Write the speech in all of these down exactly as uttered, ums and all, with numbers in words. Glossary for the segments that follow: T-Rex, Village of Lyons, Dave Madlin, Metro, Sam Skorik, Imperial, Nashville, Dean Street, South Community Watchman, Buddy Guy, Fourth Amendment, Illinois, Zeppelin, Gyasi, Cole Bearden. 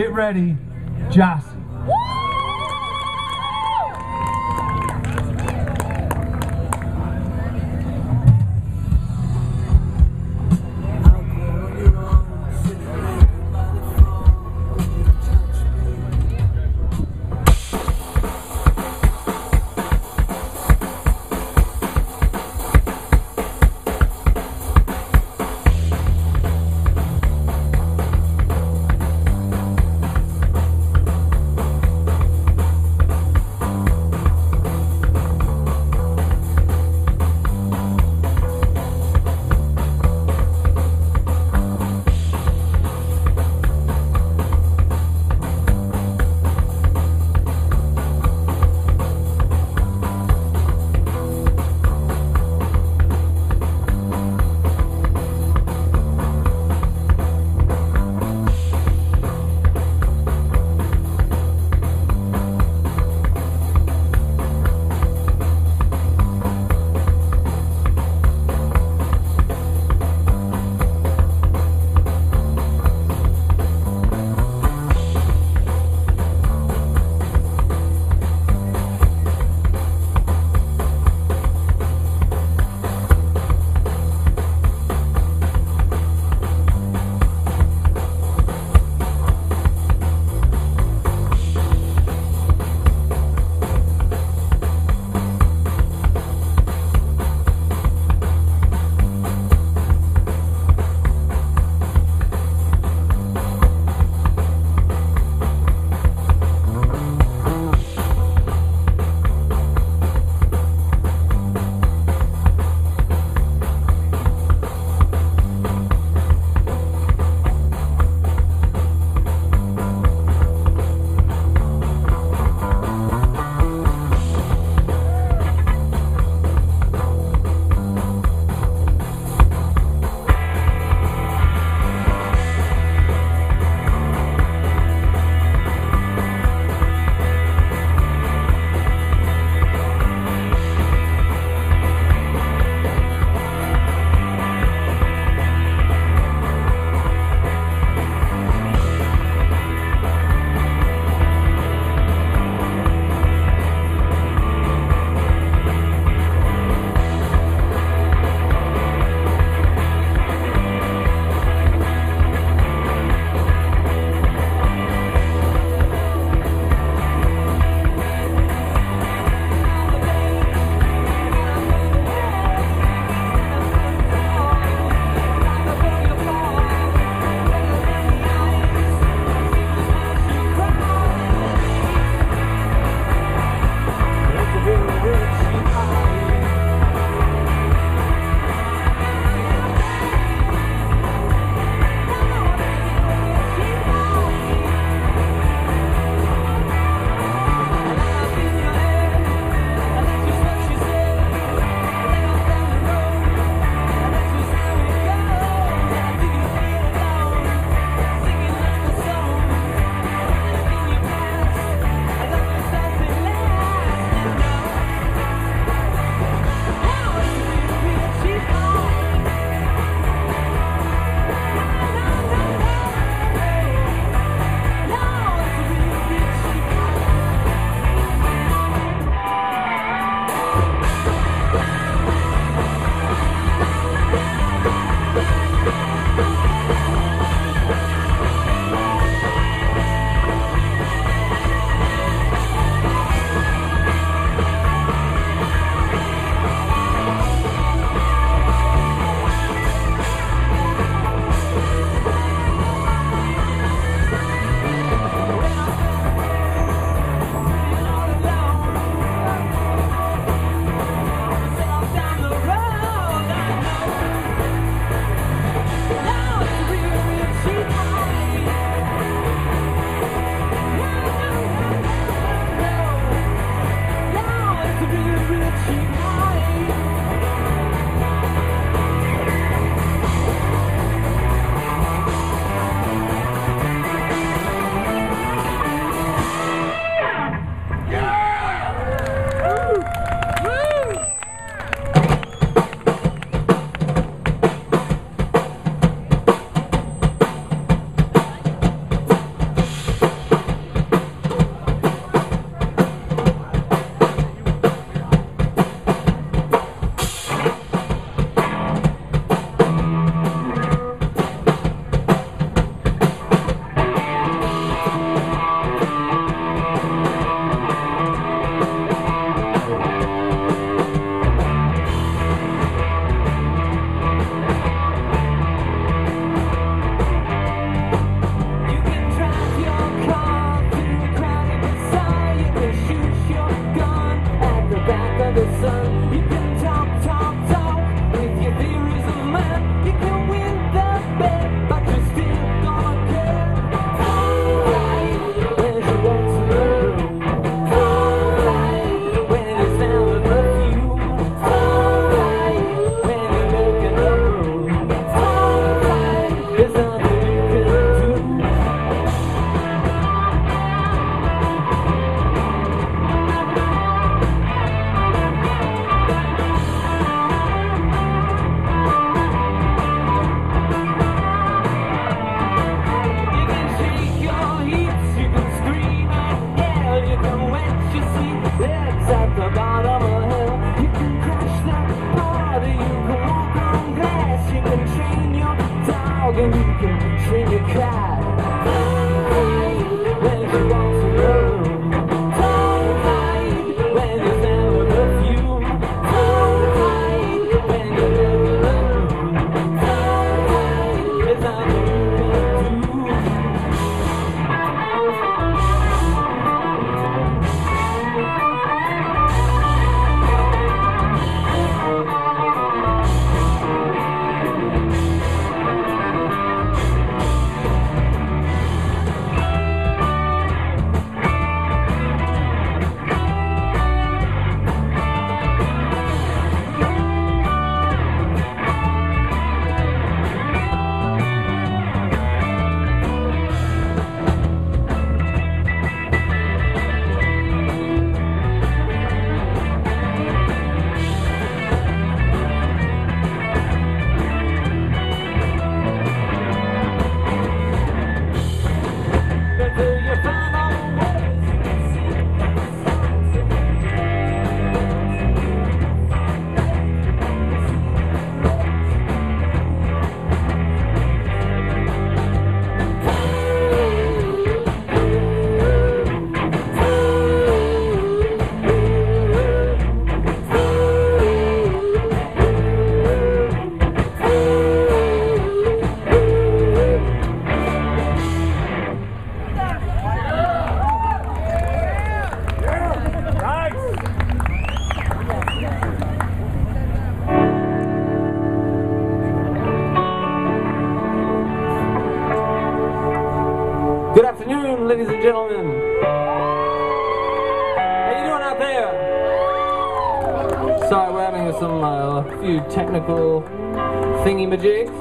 Get ready, Gyasi. and you can sing a cry when you want to know. Don't fight when there's never perfume. Don't fight when you're never alone. Don't fight, it's not ladies and gentlemen. How you doing out there? Sorry, we're having some uh, few technical thingy-majigs.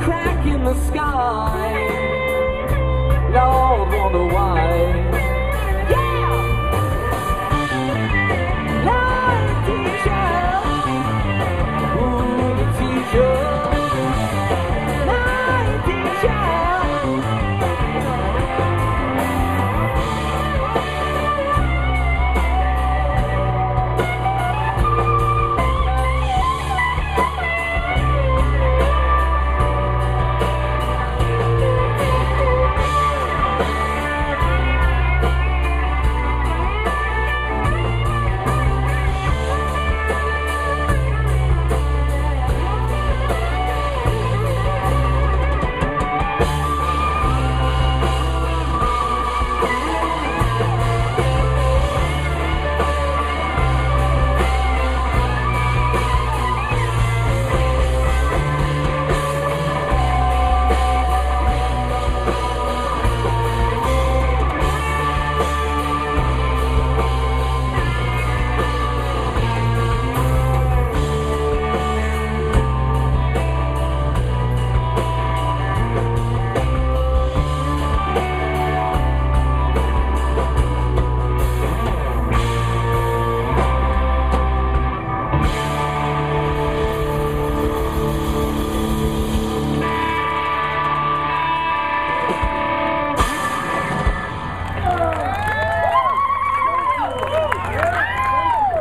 crack in the sky. Lord, wonder why. Yeah! Lord, teacher. Ooh, the teacher. Lord, teacher.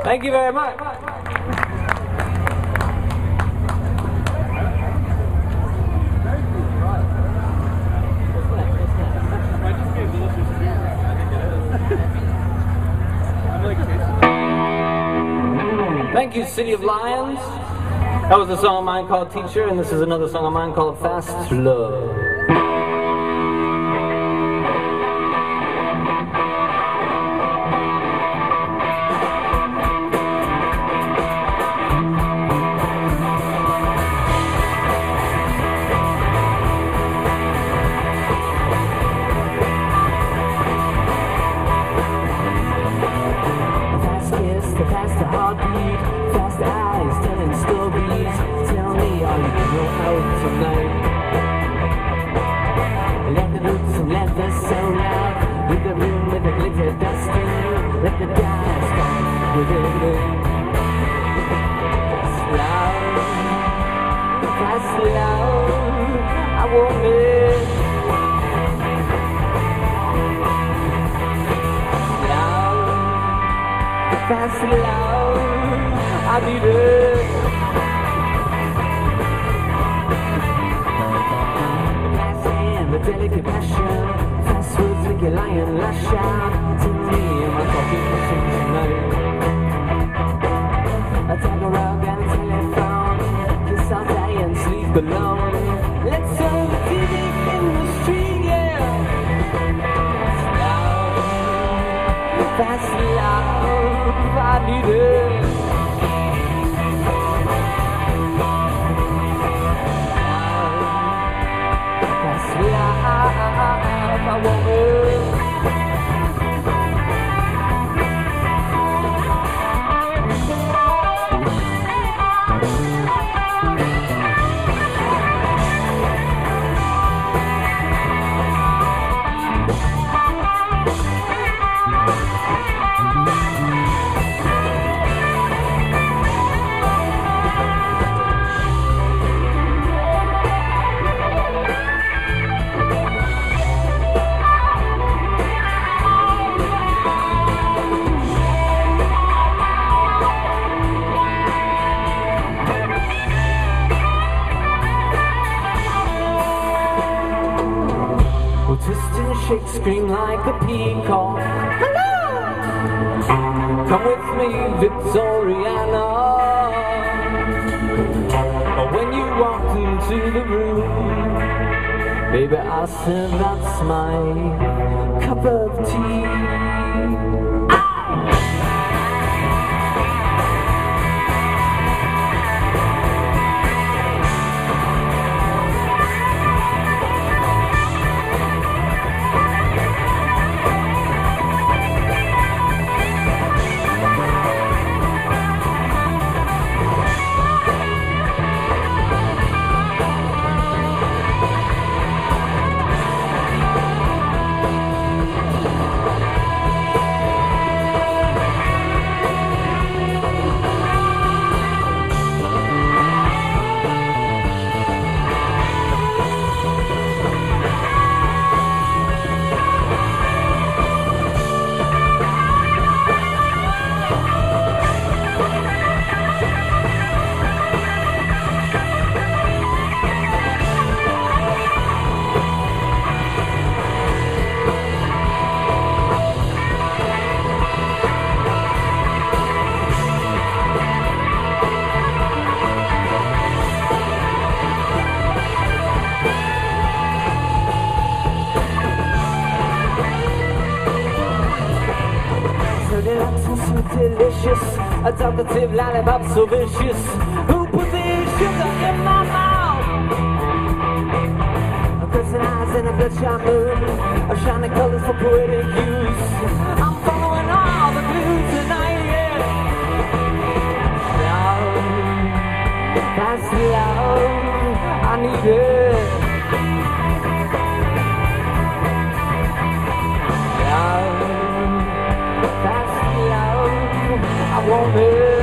Thank you very much. Thank you, City of Lyons. That was a song of mine called Teacher, and this is another song of mine called Fast Love. Scream like a peacock. Hello! Come with me, Victoriana. When you walked into the room, baby, I said that's my cup of tea. delicious, a talkative lollipop so vicious. Who put the sugar in my mouth? I'm pressing eyes in a bloodshot mood, I'm shining colors for poetic use. I'm following all the clues tonight, yeah. Love, that's love, I need it. I want it.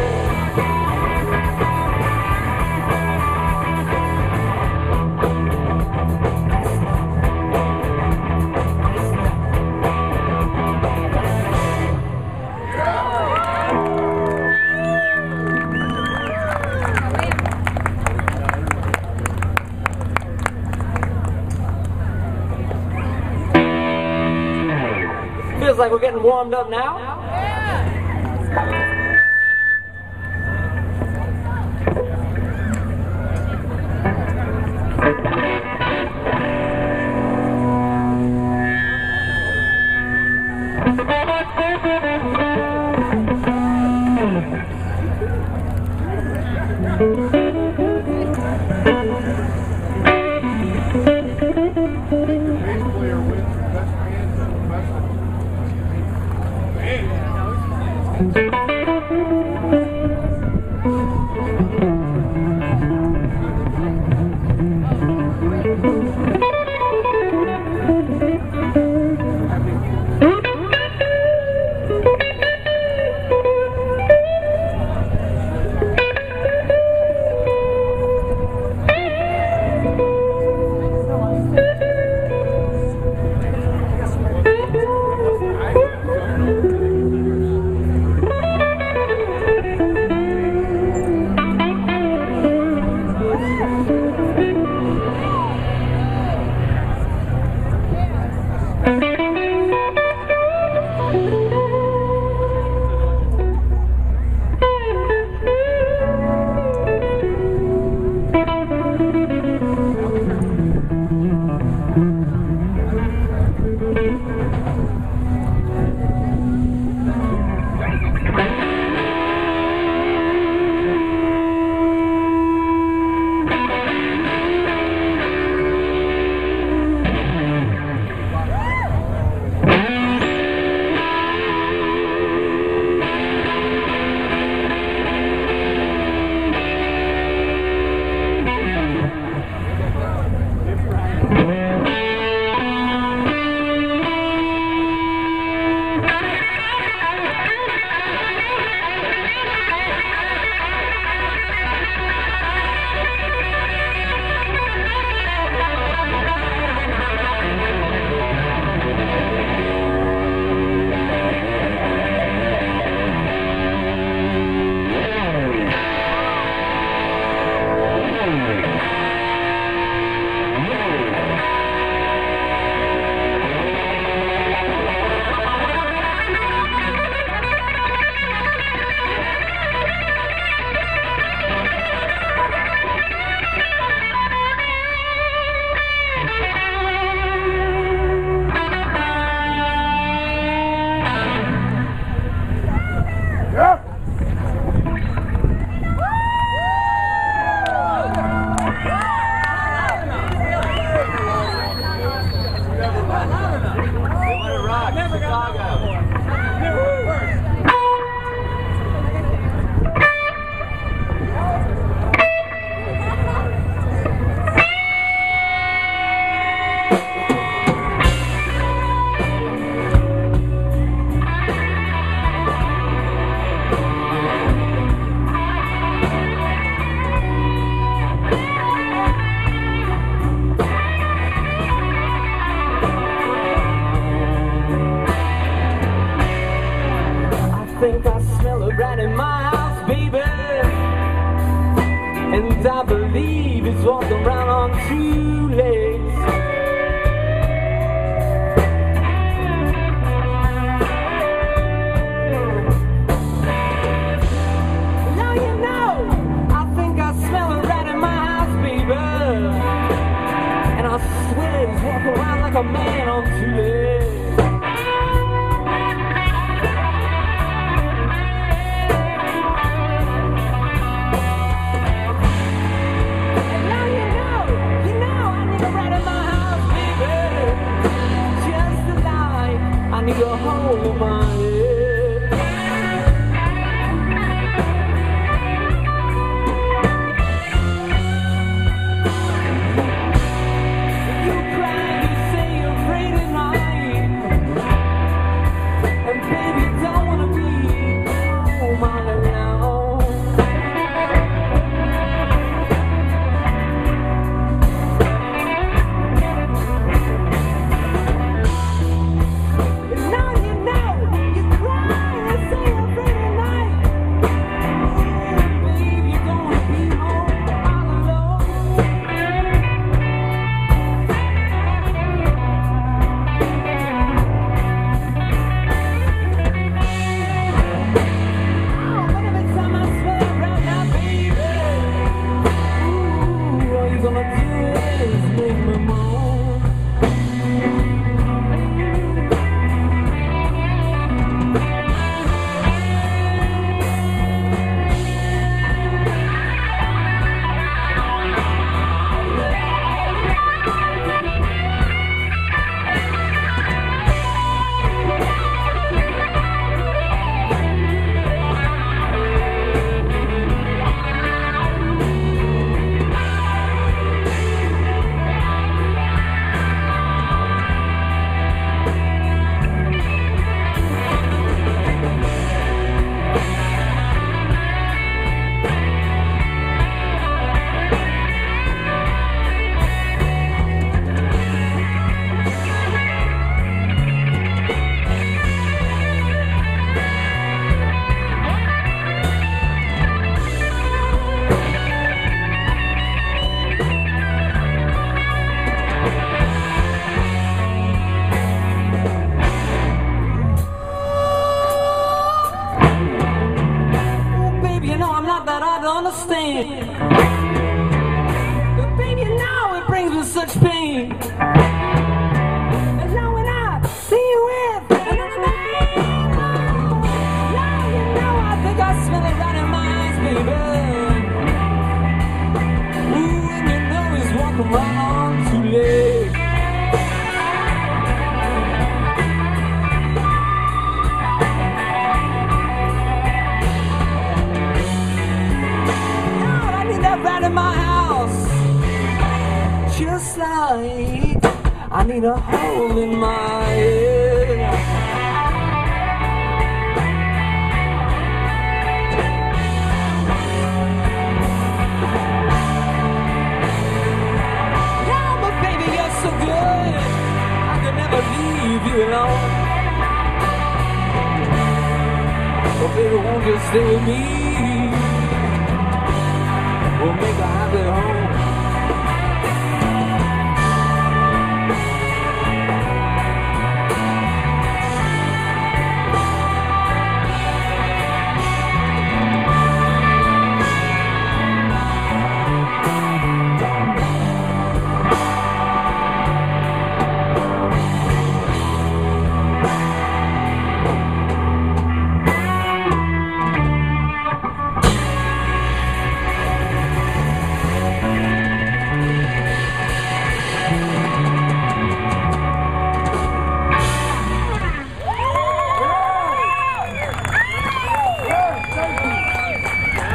Feels like we're getting warmed up now. Yeah.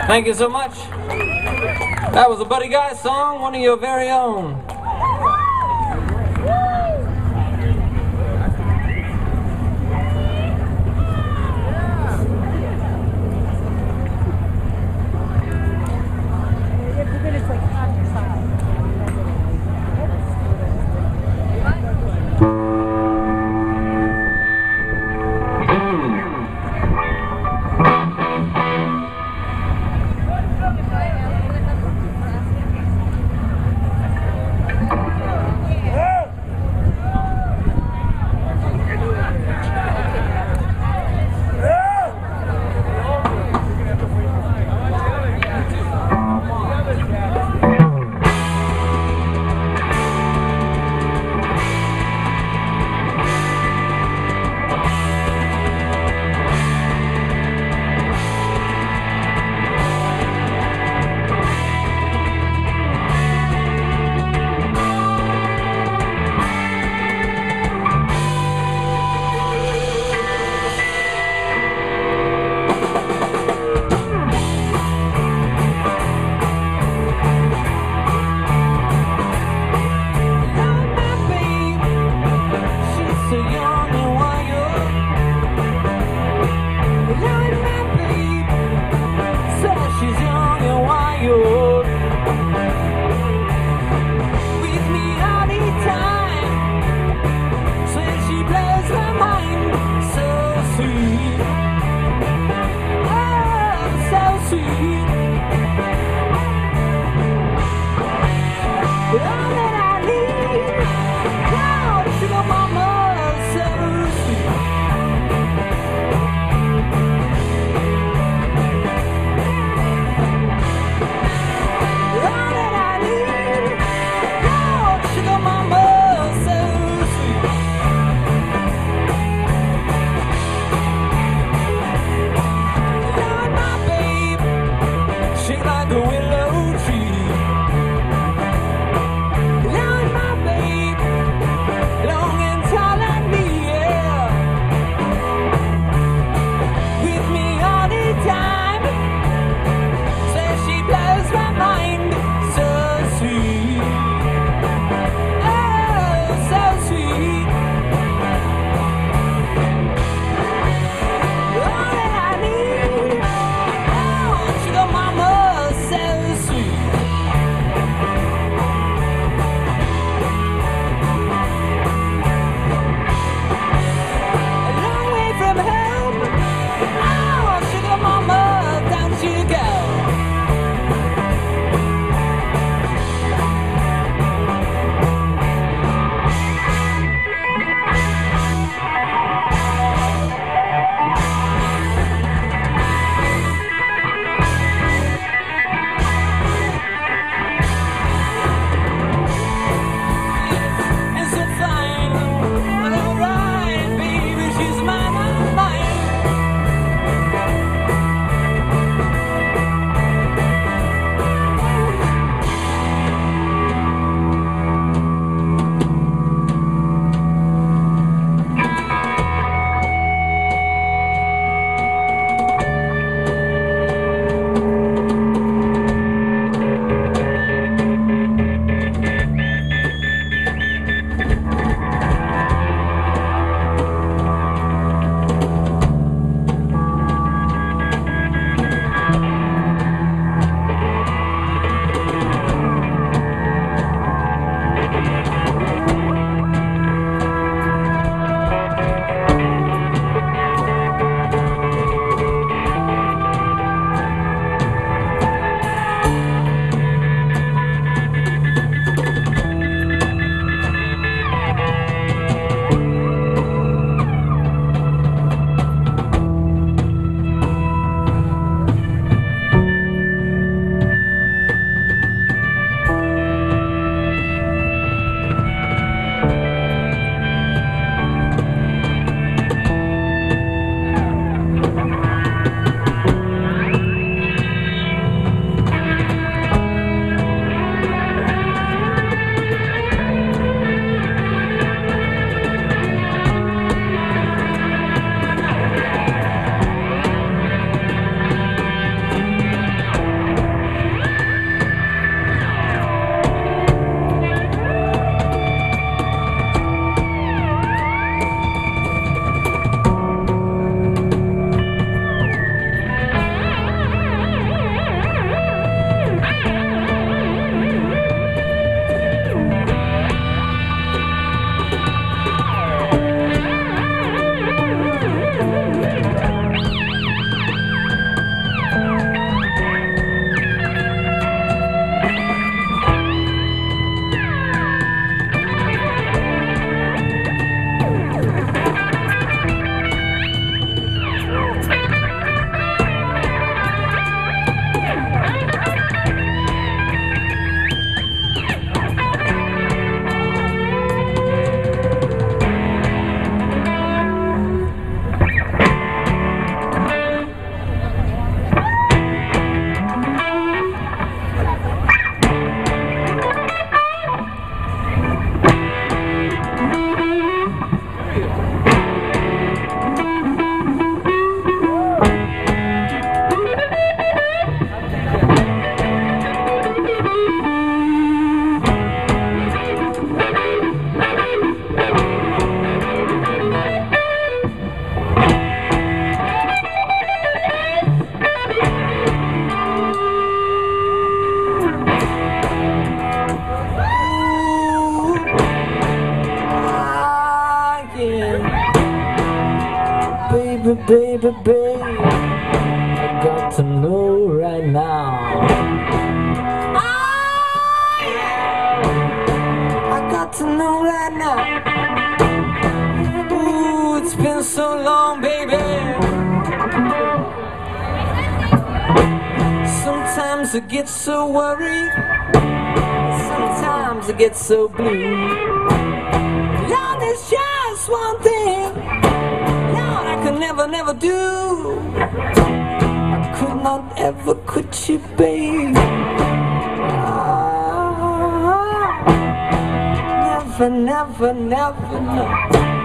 Thank you so much. That was a Buddy Guy song, one of your very own. baby, baby, I got to know right now. Oh, yeah, I got to know right now. Ooh, it's been so long, baby. Sometimes I get so worried, sometimes I get so blue. Lord, there's just one thing, Lord, I could never, never do. I could not ever quit you, babe. Oh, never, never, never, never.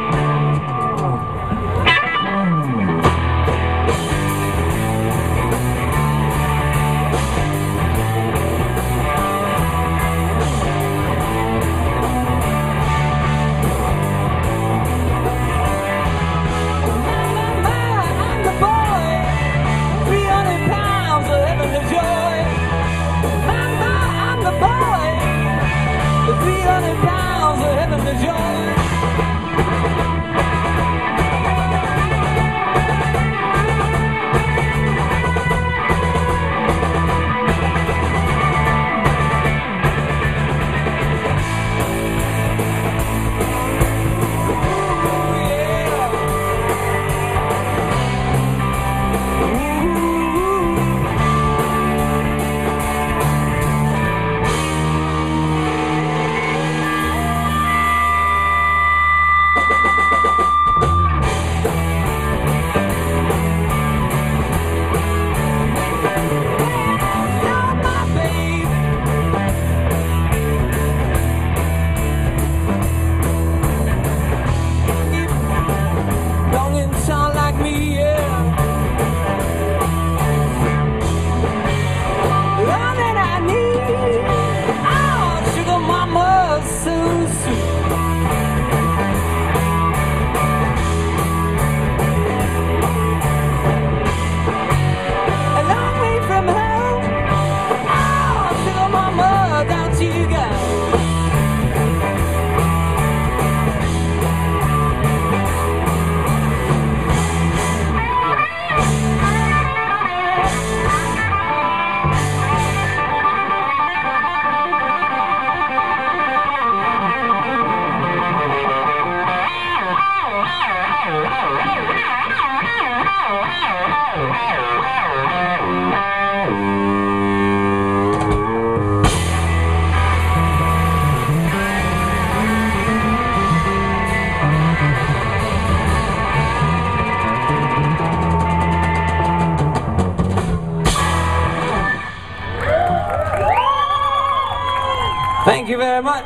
Thank you very much.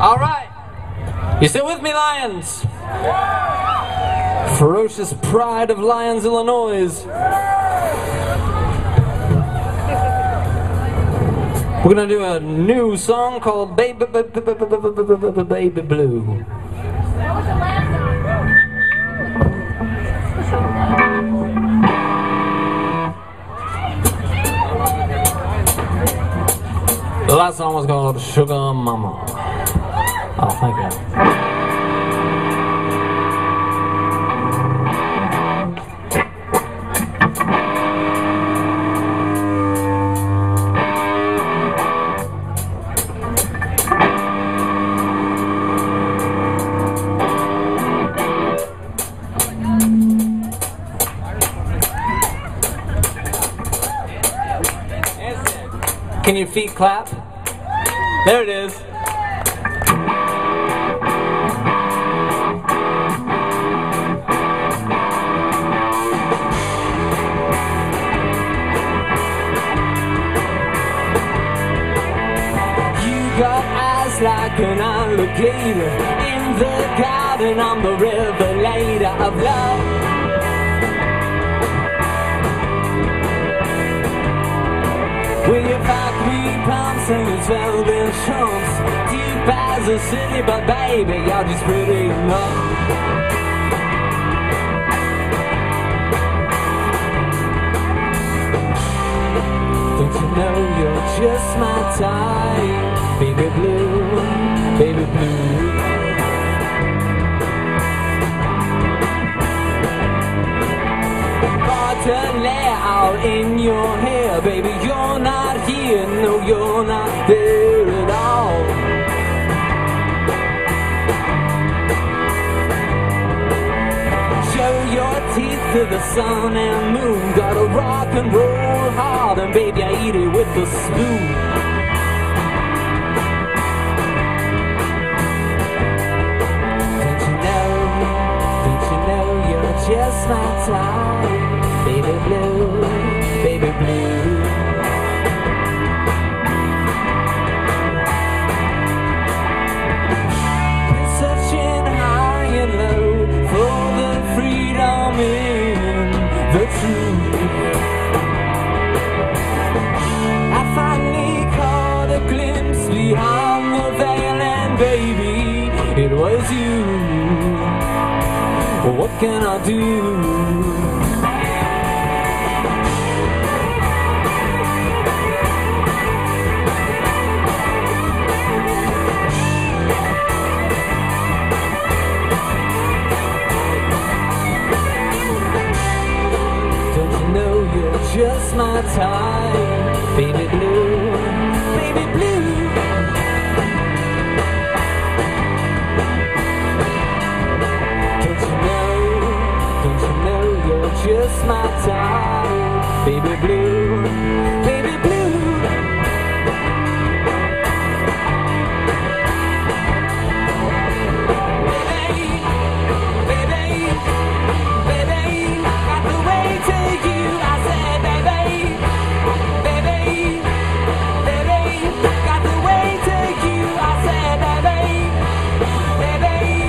All right. You still with me, Lyons? Ferocious pride of Lyons, Illinois. We're going to do a new song called Baby, Baby, Baby, Baby Blue. The last song was called Sugar Mama. Oh, thank you. Can your feet clap? There it is. You got eyes like an alligator. In the garden, I'm the revelator of love. Will you find green palms and your velvet trunks? Deep as a city, but baby, you're just pretty enough. Don't you know you're just my type? Baby blue, baby blue. in your hair, baby, you're not here, no, you're not there at all. Show your teeth to the sun and moon, gotta rock and roll hard, and baby, I eat it with a spoon. Just my type, baby blue, baby blue. Been searching high and low for the freedom in the truth. I finally caught a glimpse behind the veil, and baby, it was you. What can I do? Don't you know you're just my type, baby blue, baby blue. Just my time, baby blue, baby blue. Baby, baby, baby, got the way to you. I said, baby, baby, baby, got the way to you. I said, baby, baby,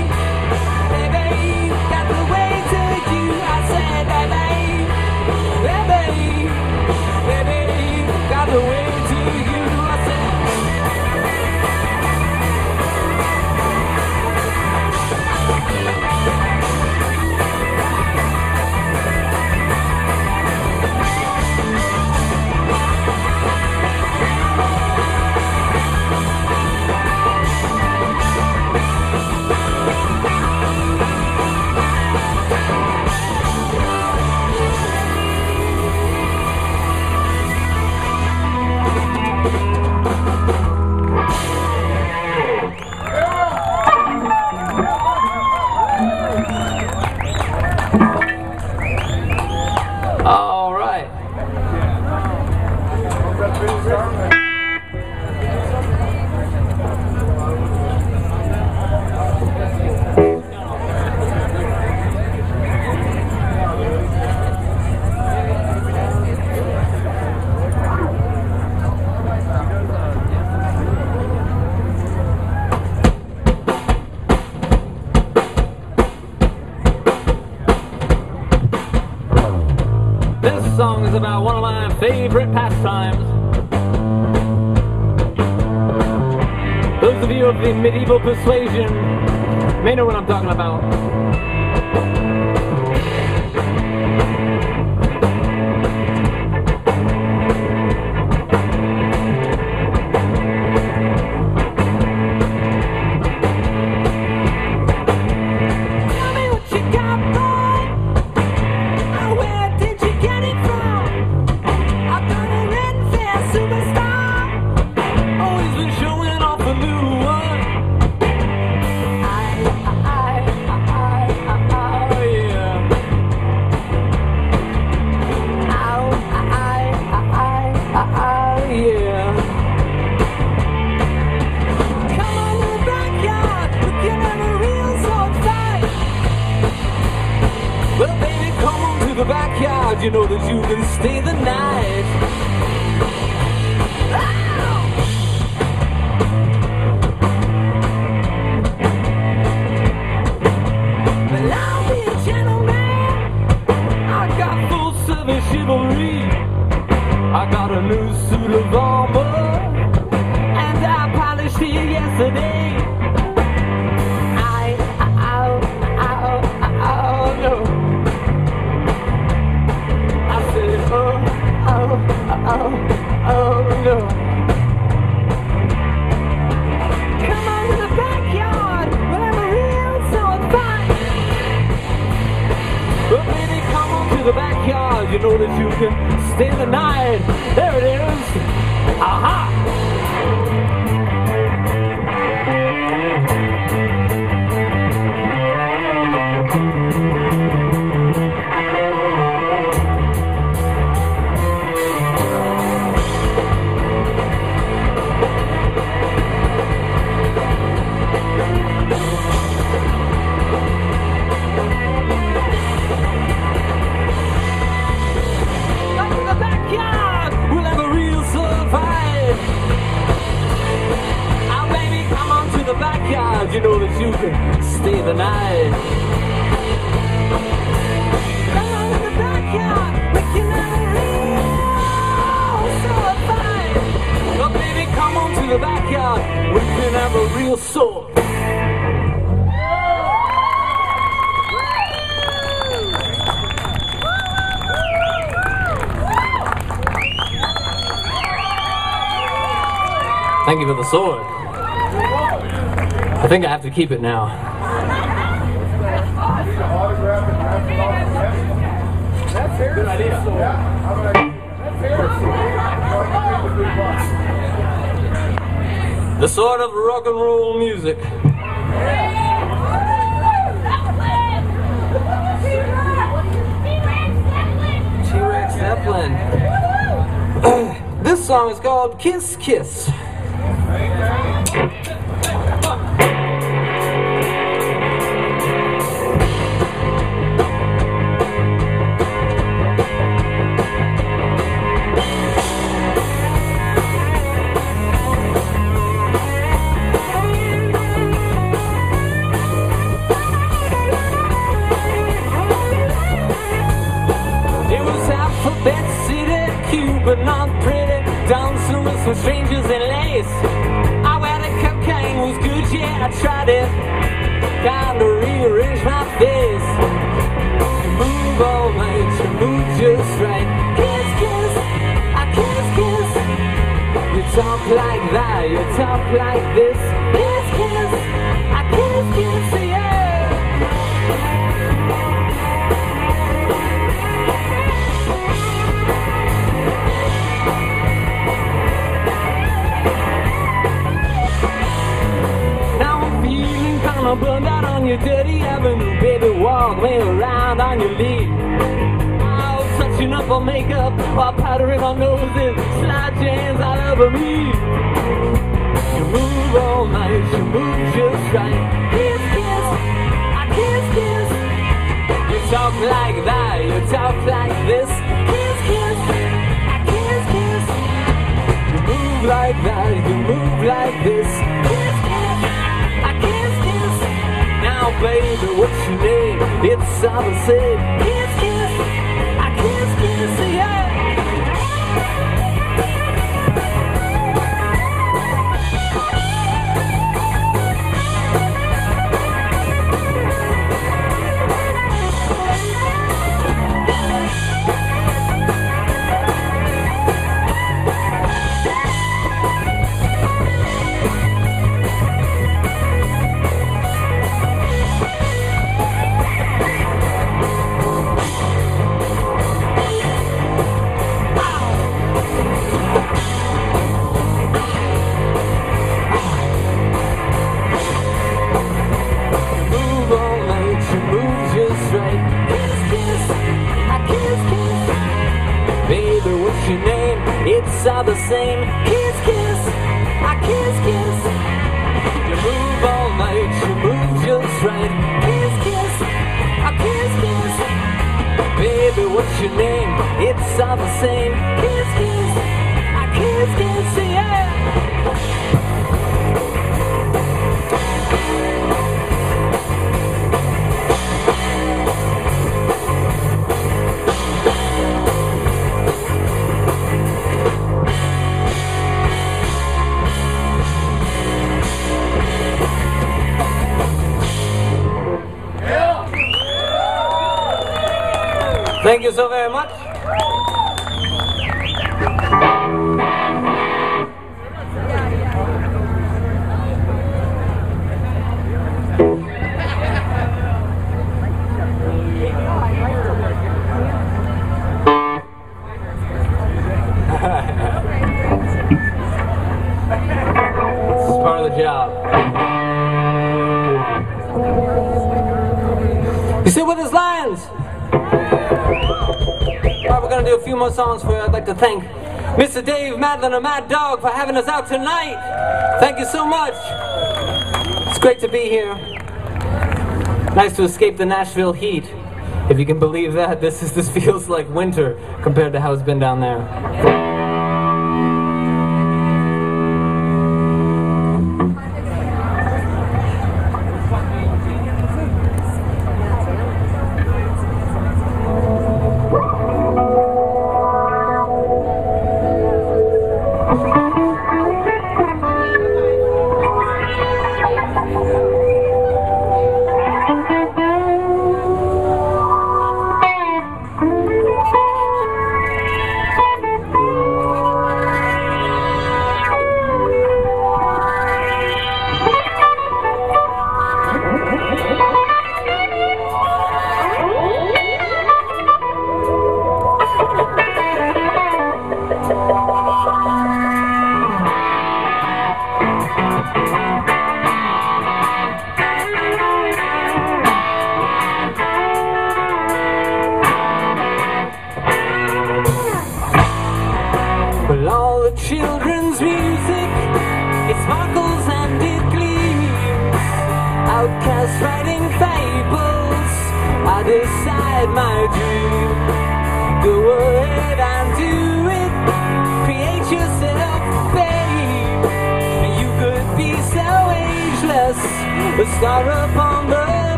baby, got the way to you. I said, baby. The way to you, I about one of my favorite pastimes. Those of you of the medieval persuasion may know what I'm talking about. You know that you can stay the night. Ow! Well, I'll be a gentleman. I got full service chivalry. I got a new suit of armor, and I polished it yesterday. I, ow, ow, ow, no. Oh, oh, oh, oh, no. Come on to the backyard, where I'm real so fine. Well, baby, come on to the backyard. You know that you can stay nine. There it is. Aha! You know that you can stay the night. Down in the backyard, we can never leave. Oh, so fine. Oh, baby, come on to the backyard. We can have a real soul. Thank you for the sword. I think I have to keep it now. Good idea. The sword of rock and roll music. T-Rex, Zeppelin. This song is called Kiss Kiss. Some strangers in lace. I wear the cocaine was good, yeah, I tried it. Kind of rearrange my face. You move all night, you move just right. Kiss, kiss, I kiss, kiss. You talk like that, you talk like this. Kiss, kiss, I kiss, kiss, yeah. Burned out on your dirty avenue, baby, walk me around on your lead. Oh, touching up on makeup, or powdering my nose and slide jams all over me. You move all night, you move just right. Kiss, kiss, I kiss, kiss. You talk like that, you talk like this. Kiss, kiss, I kiss, kiss. You move like that, you move like this. Kiss, kiss. Now, baby, what you need, it's all the same. Kiss, kiss, I kiss, kiss, thank you so very much. job. You see what is Lyons? Alright, we're gonna do a few more songs for you. I'd like to thank Mister Dave Madlin and Mad Dog for having us out tonight. Thank you so much. It's great to be here. Nice to escape the Nashville heat. If you can believe that, this is this feels like winter compared to how it's been down there.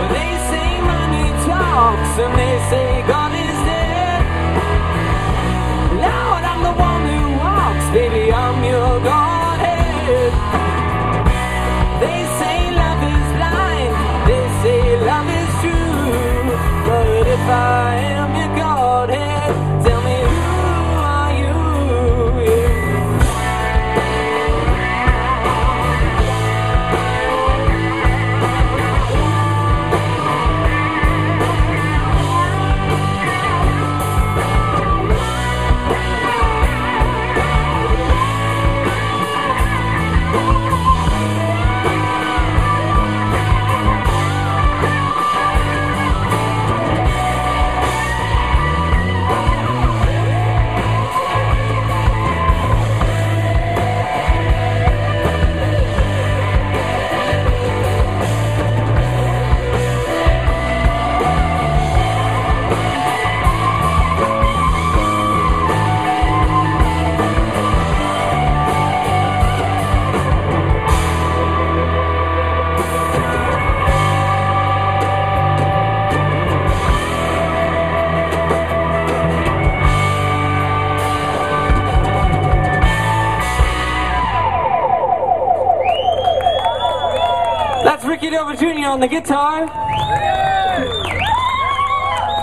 They Cheeto Junior on the guitar.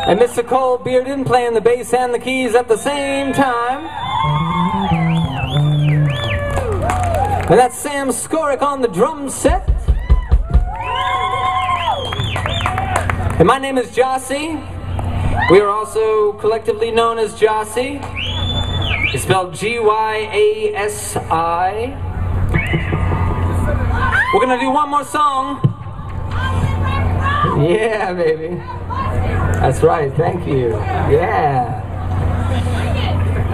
And Mister Cole Bearden playing the bass and the keys at the same time. And that's Sam Skorik on the drum set. And my name is Gyasi. We are also collectively known as Gyasi. It's spelled G Y A S I. We're gonna do one more song. Yeah, baby. That's right, thank you. Yeah.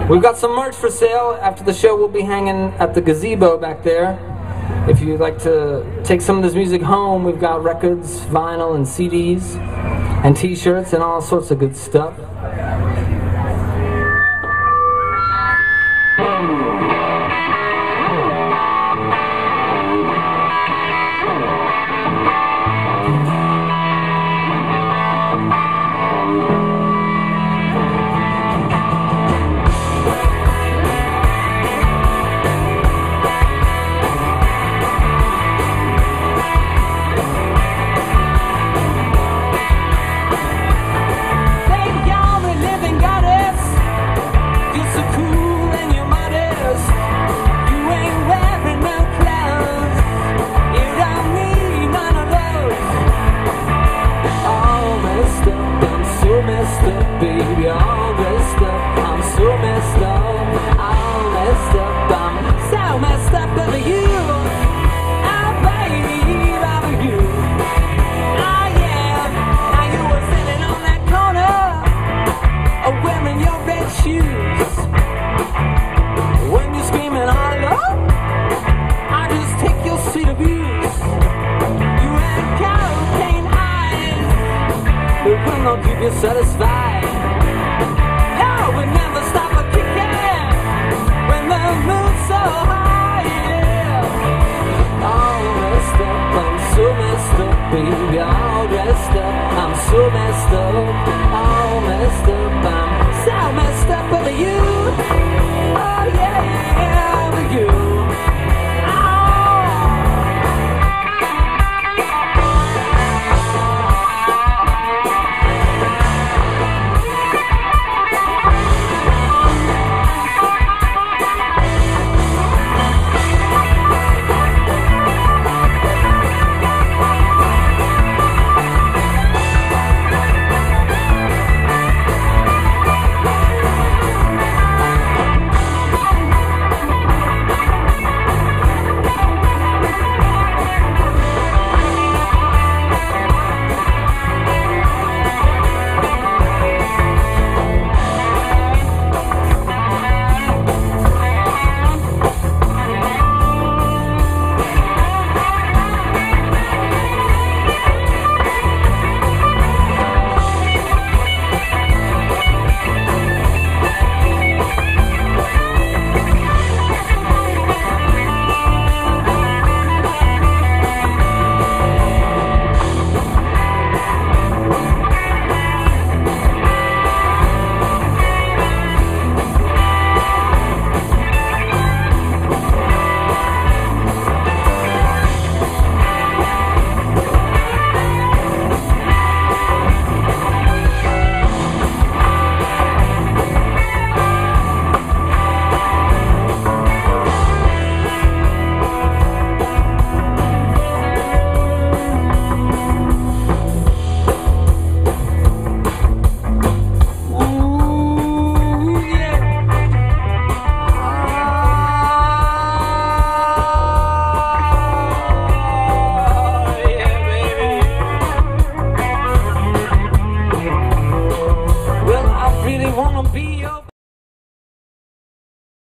We've got some merch for sale. After the show, we'll be hanging at the gazebo back there. If you'd like to take some of this music home, we've got records, vinyl, and C Ds, and t-shirts, and all sorts of good stuff. Satisfied.